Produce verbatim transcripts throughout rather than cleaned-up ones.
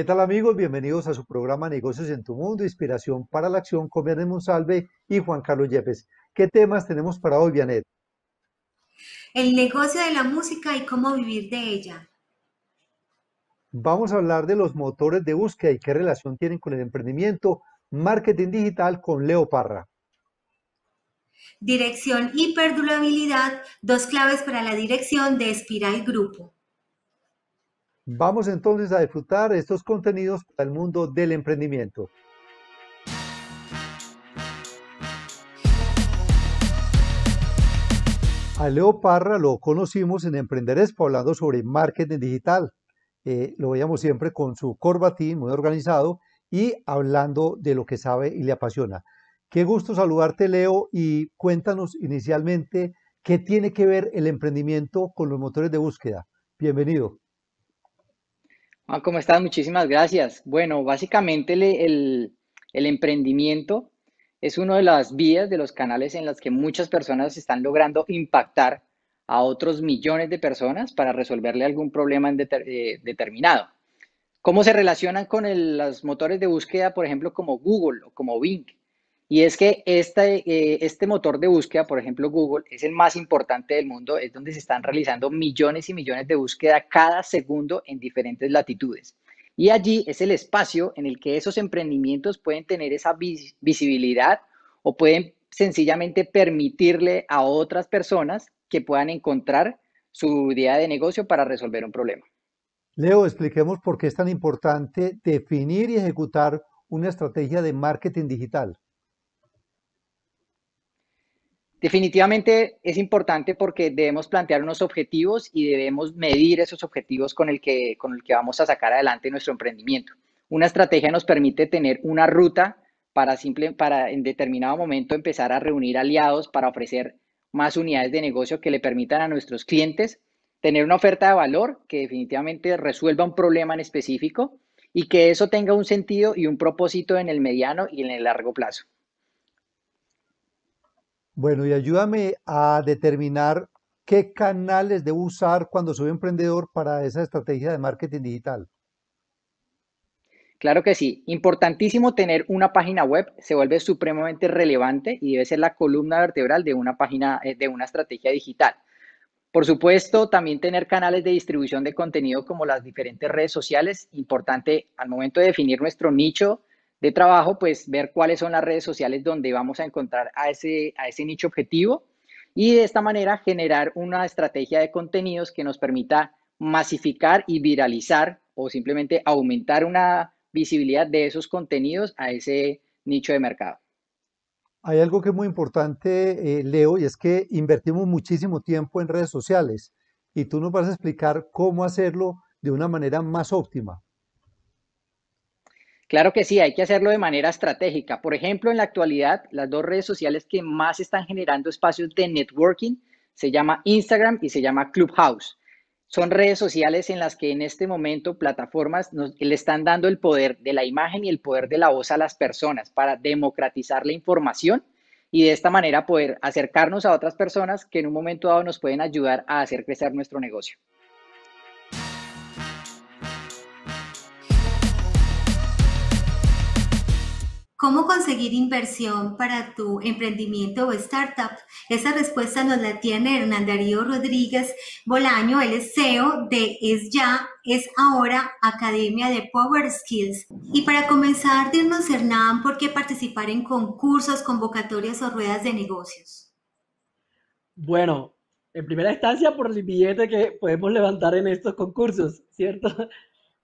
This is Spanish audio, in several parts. ¿Qué tal amigos? Bienvenidos a su programa Negocios en Tu Mundo, Inspiración para la Acción con Vianette Monsalve y Juan Carlos Yepes. ¿Qué temas tenemos para hoy, Vianette? El negocio de la música y cómo vivir de ella. Vamos a hablar de los motores de búsqueda y qué relación tienen con el emprendimiento, marketing digital con Leo Parra. Dirección y perdurabilidad, dos claves para la dirección de Espiral Grupo. Vamos entonces a disfrutar estos contenidos para el mundo del emprendimiento. A Leo Parra lo conocimos en Emprender Expo hablando sobre marketing digital. Eh, lo veíamos siempre con su corbatín muy organizado y hablando de lo que sabe y le apasiona. Qué gusto saludarte, Leo, y cuéntanos inicialmente qué tiene que ver el emprendimiento con los motores de búsqueda. Bienvenido. Ah, ¿cómo estás? Muchísimas gracias. Bueno, básicamente el, el, el emprendimiento es una de las vías, de los canales en las que muchas personas están logrando impactar a otros millones de personas para resolverle algún problema deter, eh, determinado. ¿Cómo se relacionan con el, los motores de búsqueda, por ejemplo, como Google o como Bing? Y es que este, eh, este motor de búsqueda, por ejemplo, Google, es el más importante del mundo, es donde se están realizando millones y millones de búsquedas cada segundo en diferentes latitudes. Y allí es el espacio en el que esos emprendimientos pueden tener esa vis- visibilidad o pueden sencillamente permitirle a otras personas que puedan encontrar su idea de negocio para resolver un problema. Leo, expliquemos por qué es tan importante definir y ejecutar una estrategia de marketing digital. Definitivamente es importante porque debemos plantear unos objetivos y debemos medir esos objetivos con el que, con el que vamos a sacar adelante nuestro emprendimiento. Una estrategia nos permite tener una ruta para, simple, para en determinado momento empezar a reunir aliados para ofrecer más unidades de negocio que le permitan a nuestros clientes tener una oferta de valor que definitivamente resuelva un problema en específico y que eso tenga un sentido y un propósito en el mediano y en el largo plazo. Bueno, y ayúdame a determinar qué canales debo usar cuando soy emprendedor para esa estrategia de marketing digital. Claro que sí. Importantísimo tener una página web, se vuelve supremamente relevante y debe ser la columna vertebral de una página, de una estrategia digital. Por supuesto, también tener canales de distribución de contenido como las diferentes redes sociales. Importante al momento de definir nuestro nicho de trabajo, pues ver cuáles son las redes sociales donde vamos a encontrar a ese, a ese nicho objetivo y de esta manera generar una estrategia de contenidos que nos permita masificar y viralizar o simplemente aumentar una visibilidad de esos contenidos a ese nicho de mercado. Hay algo que es muy importante, eh, Leo, y es que invertimos muchísimo tiempo en redes sociales y tú nos vas a explicar cómo hacerlo de una manera más óptima. Claro que sí, hay que hacerlo de manera estratégica. Por ejemplo, en la actualidad, las dos redes sociales que más están generando espacios de networking se llama Instagram y se llama Clubhouse. Son redes sociales en las que en este momento plataformas nos, le están dando el poder de la imagen y el poder de la voz a las personas para democratizar la información y de esta manera poder acercarnos a otras personas que en un momento dado nos pueden ayudar a hacer crecer nuestro negocio. ¿Cómo conseguir inversión para tu emprendimiento o startup? Esa respuesta nos la tiene Hernán Darío Rodríguez Bolaño, él es C E O de Es Ya, Es Ahora, Academia de Power Skills. Y para comenzar, dinos, Hernán, ¿por qué participar en concursos, convocatorias o ruedas de negocios? Bueno, en primera instancia por el billete que podemos levantar en estos concursos, ¿cierto?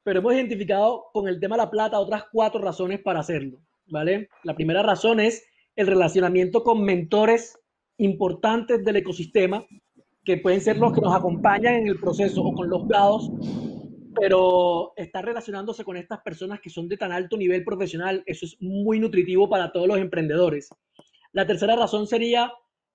Pero hemos identificado con el tema de la plata otras cuatro razones para hacerlo, ¿vale? La primera razón es el relacionamiento con mentores importantes del ecosistema, que pueden ser los que nos acompañan en el proceso o con los grados, pero estar relacionándose con estas personas que son de tan alto nivel profesional, eso es muy nutritivo para todos los emprendedores. La tercera razón sería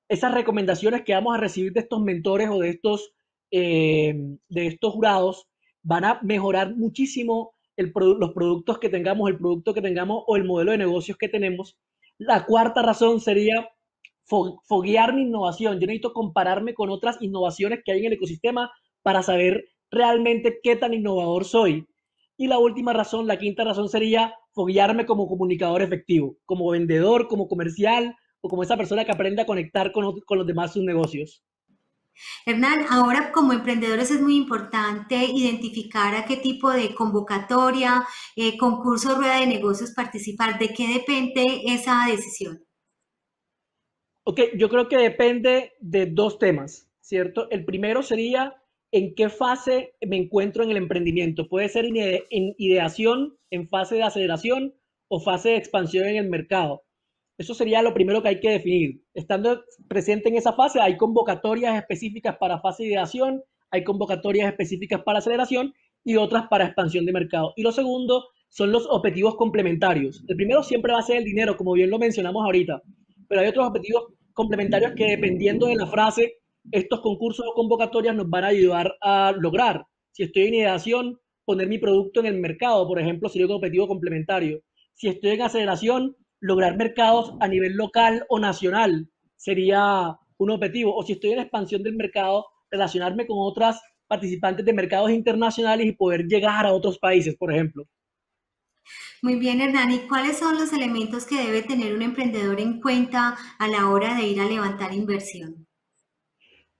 esas recomendaciones que vamos a recibir de estos mentores o de estos, eh, de estos jurados van a mejorar muchísimo El produ- los productos que tengamos, el producto que tengamos o el modelo de negocios que tenemos. La cuarta razón sería fo- foguear mi innovación. Yo necesito compararme con otras innovaciones que hay en el ecosistema para saber realmente qué tan innovador soy. Y la última razón, la quinta razón sería foguearme como comunicador efectivo, como vendedor, como comercial o como esa persona que aprende a conectar con, con los demás sus negocios. Hernán, ahora como emprendedores es muy importante identificar a qué tipo de convocatoria, eh, concurso, rueda de negocios participar. ¿De qué depende esa decisión? Ok, yo creo que depende de dos temas, ¿cierto? El primero sería en qué fase me encuentro en el emprendimiento. Puede ser en ideación, en fase de aceleración o fase de expansión en el mercado. Eso sería lo primero que hay que definir. Estando presente en esa fase, hay convocatorias específicas para fase de ideación, hay convocatorias específicas para aceleración y otras para expansión de mercado. Y lo segundo son los objetivos complementarios. El primero siempre va a ser el dinero, como bien lo mencionamos ahorita, pero hay otros objetivos complementarios que, dependiendo de la frase, estos concursos o convocatorias nos van a ayudar a lograr. Si estoy en ideación, poner mi producto en el mercado, por ejemplo, sería un objetivo complementario. Si estoy en aceleración, lograr mercados a nivel local o nacional sería un objetivo. O si estoy en expansión del mercado, relacionarme con otras participantes de mercados internacionales y poder llegar a otros países, por ejemplo. Muy bien, Hernán. ¿Y cuáles son los elementos que debe tener un emprendedor en cuenta a la hora de ir a levantar inversión?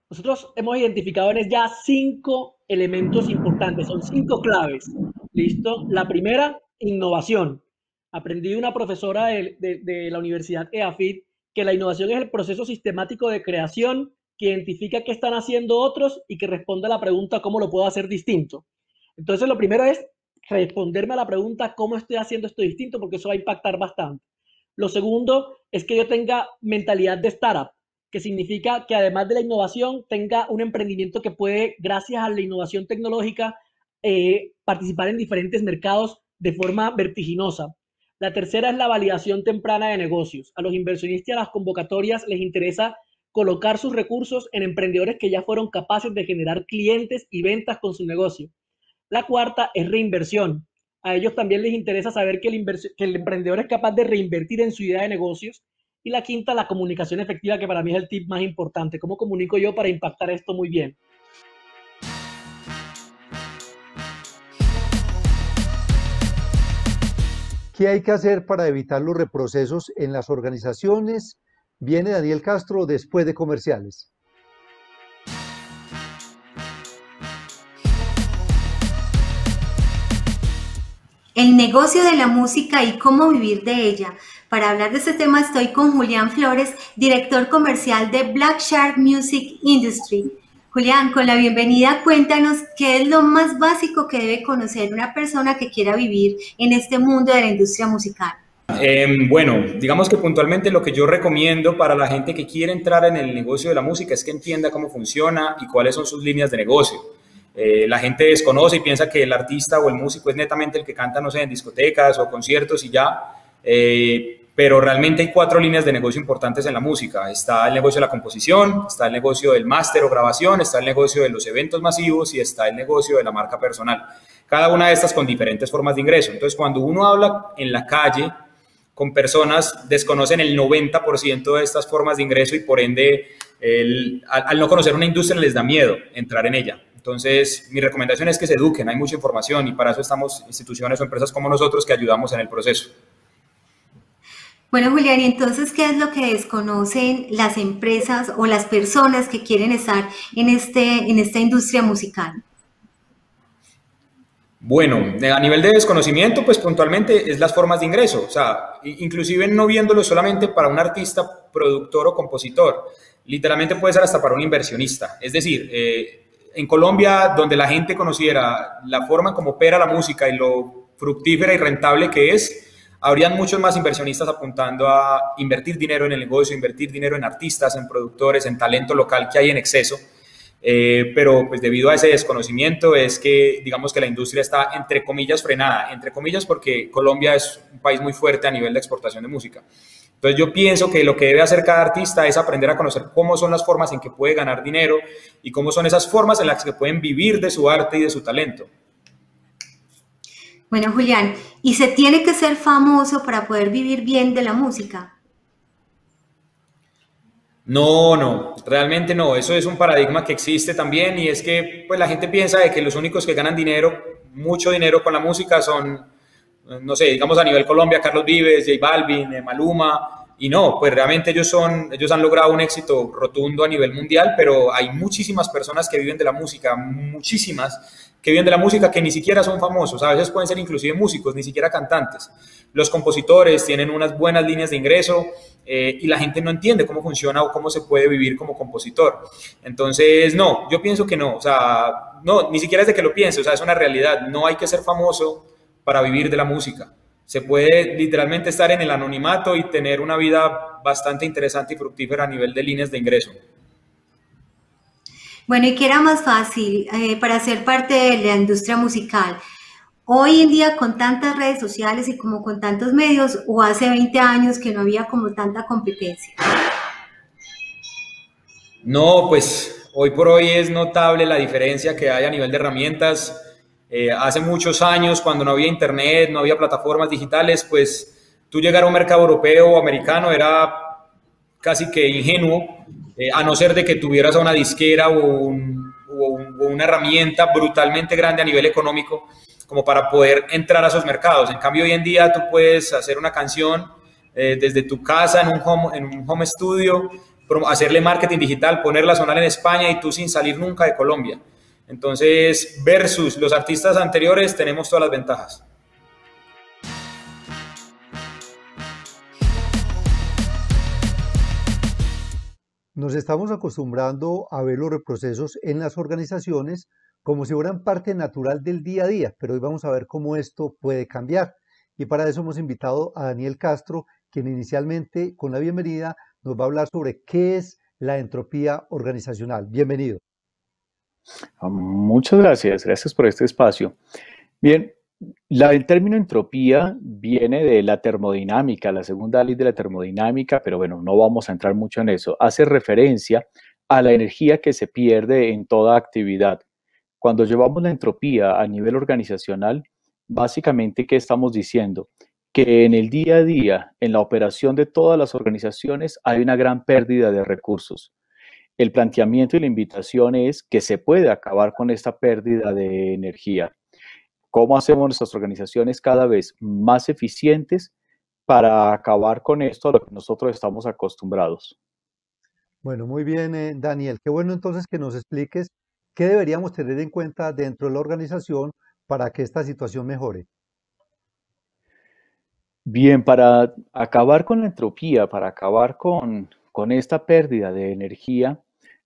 Nosotros hemos identificado ya cinco elementos importantes. Son cinco claves. ¿Listo? La primera, innovación. Aprendí de una profesora de, de, de la Universidad EAFIT que la innovación es el proceso sistemático de creación que identifica qué están haciendo otros y que responde a la pregunta ¿cómo lo puedo hacer distinto? Entonces, lo primero es responderme a la pregunta ¿cómo estoy haciendo esto distinto? Porque eso va a impactar bastante. Lo segundo es que yo tenga mentalidad de startup, que significa que además de la innovación tenga un emprendimiento que puede, gracias a la innovación tecnológica, eh, participar en diferentes mercados de forma vertiginosa. La tercera es la validación temprana de negocios. A los inversionistas y a las convocatorias les interesa colocar sus recursos en emprendedores que ya fueron capaces de generar clientes y ventas con su negocio. La cuarta es reinversión. A ellos también les interesa saber que el, que el emprendedor es capaz de reinvertir en su idea de negocios. Y la quinta, la comunicación efectiva, que para mí es el tip más importante. ¿Cómo comunico yo para impactar esto muy bien? ¿Qué hay que hacer para evitar los reprocesos en las organizaciones? Viene Daniel Castro después de comerciales. El negocio de la música y cómo vivir de ella. Para hablar de este tema estoy con Julián Flórez, director comercial de Black Shark Music Industry. Julián, con la bienvenida, cuéntanos qué es lo más básico que debe conocer una persona que quiera vivir en este mundo de la industria musical. Eh, bueno, digamos que puntualmente lo que yo recomiendo para la gente que quiere entrar en el negocio de la música es que entienda cómo funciona y cuáles son sus líneas de negocio. Eh, la gente desconoce y piensa que el artista o el músico es netamente el que canta, no sé, en discotecas o conciertos y ya, eh, pero realmente hay cuatro líneas de negocio importantes en la música. Está el negocio de la composición, está el negocio del máster o grabación, está el negocio de los eventos masivos y está el negocio de la marca personal. Cada una de estas con diferentes formas de ingreso. Entonces, cuando uno habla en la calle con personas, desconocen el noventa por ciento de estas formas de ingreso y por ende, el, al, al no conocer una industria les da miedo entrar en ella. Entonces, mi recomendación es que se eduquen, hay mucha información y para eso estamos instituciones o empresas como nosotros que ayudamos en el proceso. Bueno, Julián, ¿y entonces qué es lo que desconocen las empresas o las personas que quieren estar en, este, en esta industria musical? Bueno, a nivel de desconocimiento, pues puntualmente es las formas de ingreso. O sea, inclusive no viéndolo solamente para un artista, productor o compositor. Literalmente puede ser hasta para un inversionista. Es decir, eh, en Colombia, donde la gente conociera la forma como opera la música y lo fructífera y rentable que es, habrían muchos más inversionistas apuntando a invertir dinero en el negocio, invertir dinero en artistas, en productores, en talento local que hay en exceso. Eh, pero pues debido a ese desconocimiento es que digamos que la industria está entre comillas frenada, entre comillas porque Colombia es un país muy fuerte a nivel de exportación de música. Entonces yo pienso que lo que debe hacer cada artista es aprender a conocer cómo son las formas en que puede ganar dinero y cómo son esas formas en las que pueden vivir de su arte y de su talento. Bueno, Julián, ¿y se tiene que ser famoso para poder vivir bien de la música? No, no, realmente no. Eso es un paradigma que existe también, y es que pues la gente piensa de que los únicos que ganan dinero, mucho dinero con la música son, no sé, digamos a nivel Colombia, Carlos Vives, J Balvin, Maluma, y no, pues realmente ellos, son, ellos han logrado un éxito rotundo a nivel mundial, pero hay muchísimas personas que viven de la música, muchísimas que viven de la música que ni siquiera son famosos, a veces pueden ser inclusive músicos, ni siquiera cantantes. Los compositores tienen unas buenas líneas de ingreso, Eh, y la gente no entiende cómo funciona o cómo se puede vivir como compositor. Entonces, no, yo pienso que no, o sea, no, ni siquiera es de que lo piense, o sea, es una realidad, no hay que ser famoso para vivir de la música. Se puede literalmente estar en el anonimato y tener una vida bastante interesante y fructífera a nivel de líneas de ingreso. Bueno, ¿y qué era más fácil eh, para ser parte de la industria musical? Hoy en día, con tantas redes sociales y como con tantos medios, o hace veinte años que no había como tanta competencia? No, pues hoy por hoy es notable la diferencia que hay a nivel de herramientas. Eh, hace muchos años, cuando no había internet, no había plataformas digitales, pues tú llegar a un mercado europeo o americano era casi que ingenuo, eh, a no ser de que tuvieras a una disquera o, un, o, un, o una herramienta brutalmente grande a nivel económico, como para poder entrar a esos mercados. En cambio, hoy en día tú puedes hacer una canción eh, desde tu casa, en un home, en un home studio, hacerle marketing digital, ponerla a sonar en España y tú sin salir nunca de Colombia. Entonces, versus los artistas anteriores, tenemos todas las ventajas. Nos estamos acostumbrando a ver los reprocesos en las organizaciones como si fueran parte natural del día a día, pero hoy vamos a ver cómo esto puede cambiar. Y para eso hemos invitado a Daniel Castro, quien inicialmente, con la bienvenida, nos va a hablar sobre qué es la entropía organizacional. Bienvenido. Muchas gracias, gracias por este espacio. Bien, la, el término entropía viene de la termodinámica, la segunda ley de la termodinámica, pero bueno, no vamos a entrar mucho en eso. Hace referencia a la energía que se pierde en toda actividad. Cuando llevamos la entropía a nivel organizacional, básicamente, ¿qué estamos diciendo? Que en el día a día, en la operación de todas las organizaciones, hay una gran pérdida de recursos. El planteamiento y la invitación es que se puede acabar con esta pérdida de energía. ¿Cómo hacemos nuestras organizaciones cada vez más eficientes para acabar con esto a lo que nosotros estamos acostumbrados? Bueno, muy bien, eh, Daniel. Qué bueno entonces que nos expliques ¿qué deberíamos tener en cuenta dentro de la organización para que esta situación mejore? Bien, para acabar con la entropía, para acabar con, con esta pérdida de energía,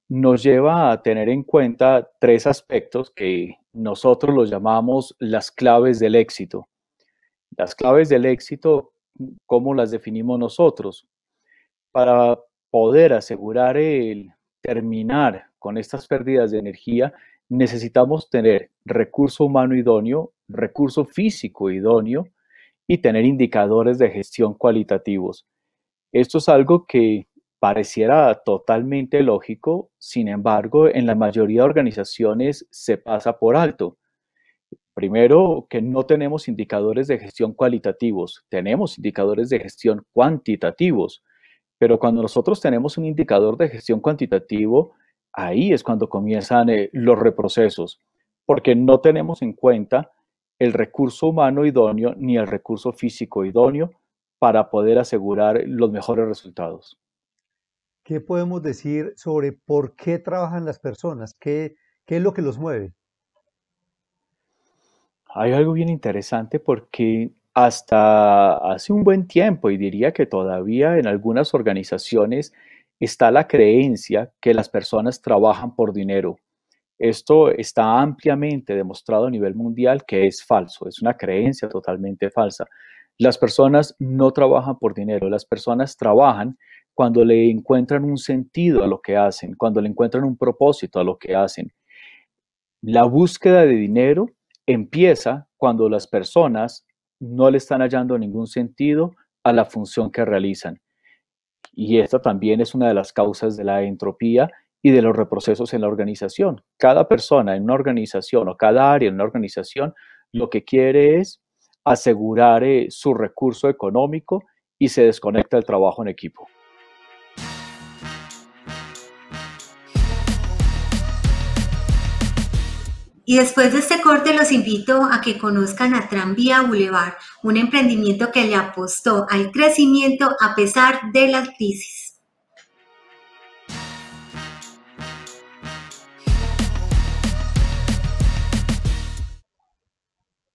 nos lleva a tener en cuenta tres aspectos que nosotros los llamamos las claves del éxito. Las claves del éxito, ¿cómo las definimos nosotros? Para poder asegurar el terminar con estas pérdidas de energía, necesitamos tener recurso humano idóneo, recurso físico idóneo y tener indicadores de gestión cualitativos. Esto es algo que pareciera totalmente lógico, sin embargo, en la mayoría de organizaciones se pasa por alto. Primero, que no tenemos indicadores de gestión cualitativos, tenemos indicadores de gestión cuantitativos. Pero cuando nosotros tenemos un indicador de gestión cuantitativo, ahí es cuando comienzan eh, los reprocesos, porque no tenemos en cuenta el recurso humano idóneo ni el recurso físico idóneo para poder asegurar los mejores resultados. ¿Qué podemos decir sobre por qué trabajan las personas? ¿Qué, qué es lo que los mueve? Hay algo bien interesante porque hasta hace un buen tiempo, y diría que todavía en algunas organizaciones está la creencia que las personas trabajan por dinero. Esto está ampliamente demostrado a nivel mundial que es falso, es una creencia totalmente falsa. Las personas no trabajan por dinero, las personas trabajan cuando le encuentran un sentido a lo que hacen, cuando le encuentran un propósito a lo que hacen. La búsqueda de dinero empieza cuando las personas no le están hallando ningún sentido a la función que realizan. Y esta también es una de las causas de la entropía y de los reprocesos en la organización. Cada persona en una organización o cada área en una organización lo que quiere es asegurar eh, su recurso económico y se desconecta del trabajo en equipo. Y después de este corte los invito a que conozcan a Tranvía Boulevard, un emprendimiento que le apostó al crecimiento a pesar de la crisis.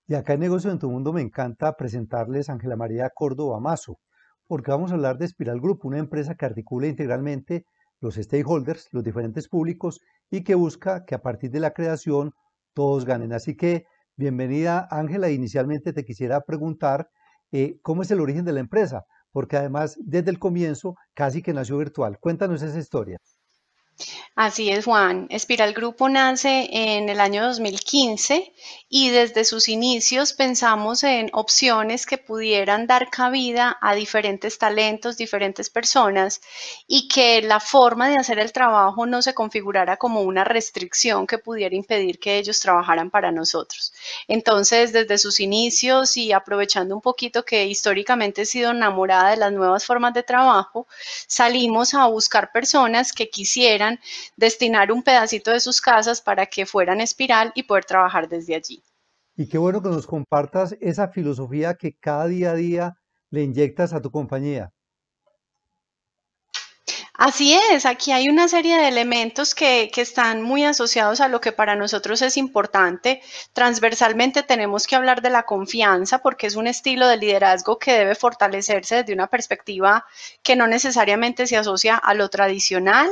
Y acá en Negocios en Tu Mundo me encanta presentarles a Ángela María Córdoba Mazo, porque vamos a hablar de Espiral Grupo, una empresa que articula integralmente los stakeholders, los diferentes públicos, y que busca que a partir de la creación todos ganen. Así que, bienvenida Ángela. Inicialmente te quisiera preguntar eh, cómo es el origen de la empresa, porque además desde el comienzo casi que nació virtual. Cuéntanos esa historia. Así es, Juan. Espiral Grupo nace en el año dos mil quince y desde sus inicios pensamos en opciones que pudieran dar cabida a diferentes talentos, diferentes personas, y que la forma de hacer el trabajo no se configurara como una restricción que pudiera impedir que ellos trabajaran para nosotros. Entonces, desde sus inicios y aprovechando un poquito que históricamente he sido enamorada de las nuevas formas de trabajo, salimos a buscar personas que quisieran destinar un pedacito de sus casas para que fueran Espiral y poder trabajar desde allí. Y qué bueno que nos compartas esa filosofía que cada día a día le inyectas a tu compañía. Así es, aquí hay una serie de elementos que, que están muy asociados a lo que para nosotros es importante. Transversalmente tenemos que hablar de la confianza, porque es un estilo de liderazgo que debe fortalecerse desde una perspectiva que no necesariamente se asocia a lo tradicional.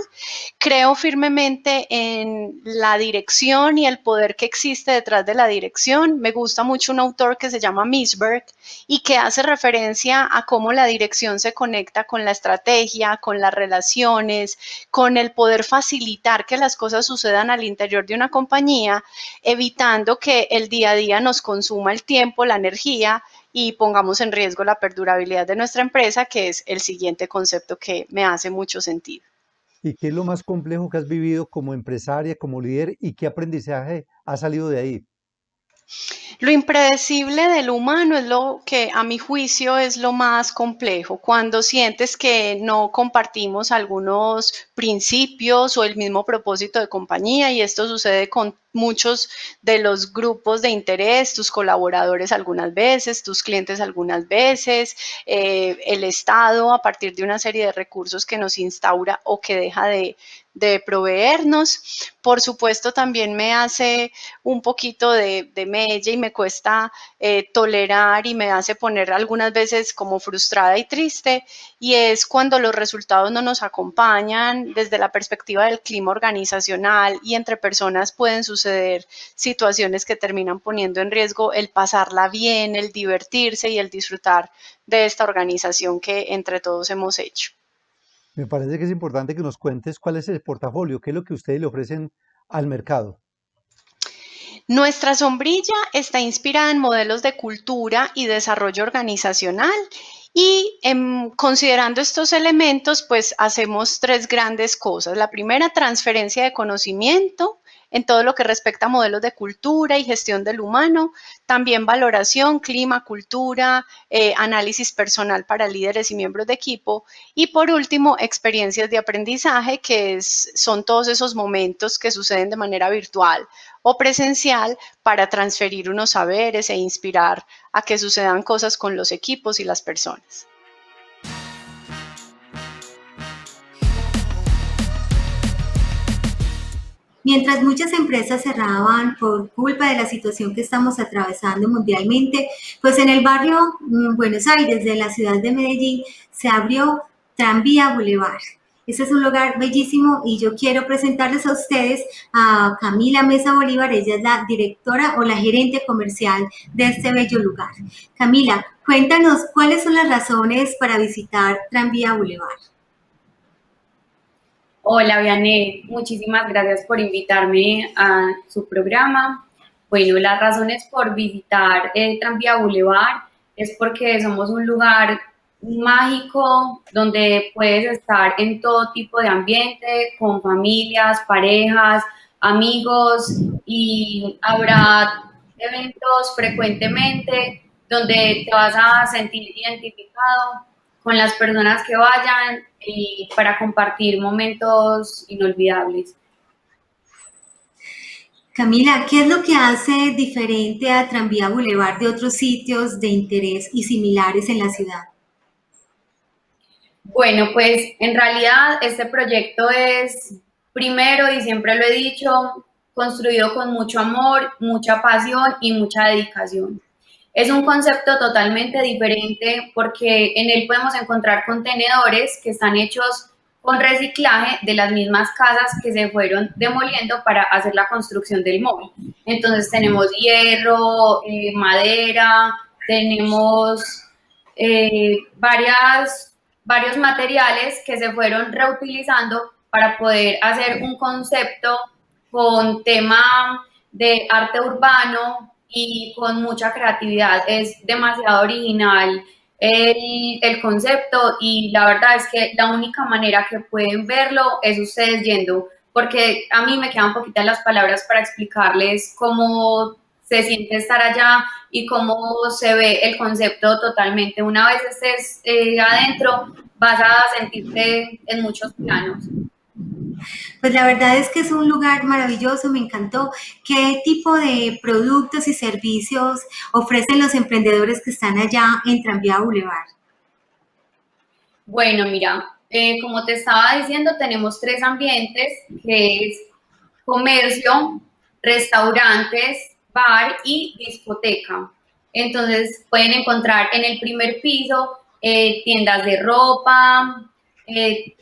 Creo firmemente en la dirección y el poder que existe detrás de la dirección. Me gusta mucho un autor que se llama Mintzberg y que hace referencia a cómo la dirección se conecta con la estrategia, con la relación, con el poder facilitar que las cosas sucedan al interior de una compañía, evitando que el día a día nos consuma el tiempo, la energía y pongamos en riesgo la perdurabilidad de nuestra empresa, que es el siguiente concepto que me hace mucho sentido. ¿Y qué es lo más complejo que has vivido como empresaria, como líder, y qué aprendizaje ha salido de ahí? Lo impredecible del humano es lo que a mi juicio es lo más complejo. Cuando sientes que no compartimos algunos principios o el mismo propósito de compañía, y esto sucede con muchos de los grupos de interés, tus colaboradores algunas veces, tus clientes algunas veces, eh, el Estado a partir de una serie de recursos que nos instaura o que deja de, de proveernos. Por supuesto, también me hace un poquito de, de mella y me cuesta eh, tolerar, y me hace poner algunas veces como frustrada y triste, y es cuando los resultados no nos acompañan. Desde la perspectiva del clima organizacional y entre personas pueden suceder situaciones que terminan poniendo en riesgo el pasarla bien, el divertirse y el disfrutar de esta organización que entre todos hemos hecho. Me parece que es importante que nos cuentes cuál es el portafolio, qué es lo que ustedes le ofrecen al mercado. Nuestra sombrilla está inspirada en modelos de cultura y desarrollo organizacional. Y em, considerando estos elementos, pues hacemos tres grandes cosas. La primera, transferencia de conocimiento en todo lo que respecta a modelos de cultura y gestión del humano, también valoración, clima, cultura, eh, análisis personal para líderes y miembros de equipo, y por último, experiencias de aprendizaje, que es, son todos esos momentos que suceden de manera virtual o presencial para transferir unos saberes e inspirar a que sucedan cosas con los equipos y las personas. Mientras muchas empresas cerraban por culpa de la situación que estamos atravesando mundialmente, pues en el barrio Buenos Aires de la ciudad de Medellín se abrió Tranvía Boulevard. Este es un lugar bellísimo y yo quiero presentarles a ustedes a Camila Mesa Bolívar. Ella es la directora o la gerente comercial de este bello lugar. Camila, cuéntanos cuáles son las razones para visitar Tranvía Boulevard. Hola, Vianette, muchísimas gracias por invitarme a su programa. Bueno, las razones por visitar el Tranvía Boulevard es porque somos un lugar mágico donde puedes estar en todo tipo de ambiente, con familias, parejas, amigos, y habrá eventos frecuentemente donde te vas a sentir identificado con las personas que vayan y para compartir momentos inolvidables. Camila, ¿qué es lo que hace diferente a Tranvía Boulevard de otros sitios de interés y similares en la ciudad? Bueno, pues en realidad este proyecto es, primero, y siempre lo he dicho, construido con mucho amor, mucha pasión y mucha dedicación. Es un concepto totalmente diferente porque en él podemos encontrar contenedores que están hechos con reciclaje de las mismas casas que se fueron demoliendo para hacer la construcción del móvil. Entonces tenemos hierro, eh, madera, tenemos eh, varias, varios materiales que se fueron reutilizando para poder hacer un concepto con tema de arte urbano y con mucha creatividad. Es demasiado original el, el concepto y la verdad es que la única manera que pueden verlo es ustedes yendo, porque a mí me quedan poquitas las palabras para explicarles cómo se siente estar allá y cómo se ve el concepto totalmente. Una vez estés eh, adentro, vas a sentirte en muchos planos. Pues la verdad es que es un lugar maravilloso, me encantó. ¿Qué tipo de productos y servicios ofrecen los emprendedores que están allá en Tranvía Boulevard? Bueno, mira, eh, como te estaba diciendo, tenemos tres ambientes, que es comercio, restaurantes, bar y discoteca. Entonces pueden encontrar en el primer piso eh, tiendas de ropa, eh,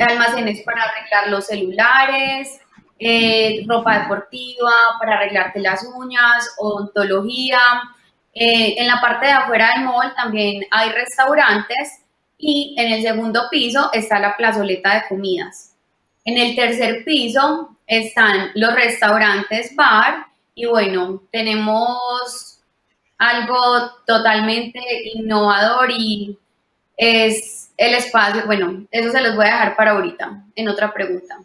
almacenes para arreglar los celulares, eh, ropa deportiva, para arreglarte las uñas, odontología. Eh, en la parte de afuera del mall también hay restaurantes y en el segundo piso está la plazoleta de comidas. En el tercer piso están los restaurantes bar y bueno, tenemos algo totalmente innovador y es el espacio, bueno, eso se los voy a dejar para ahorita, en otra pregunta.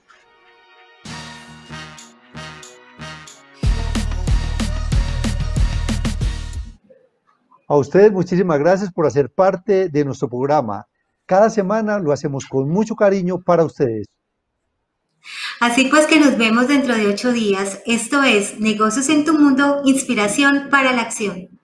A ustedes muchísimas gracias por hacer parte de nuestro programa. Cada semana lo hacemos con mucho cariño para ustedes. Así pues que nos vemos dentro de ocho días. Esto es Negocios en tu Mundo, inspiración para la acción.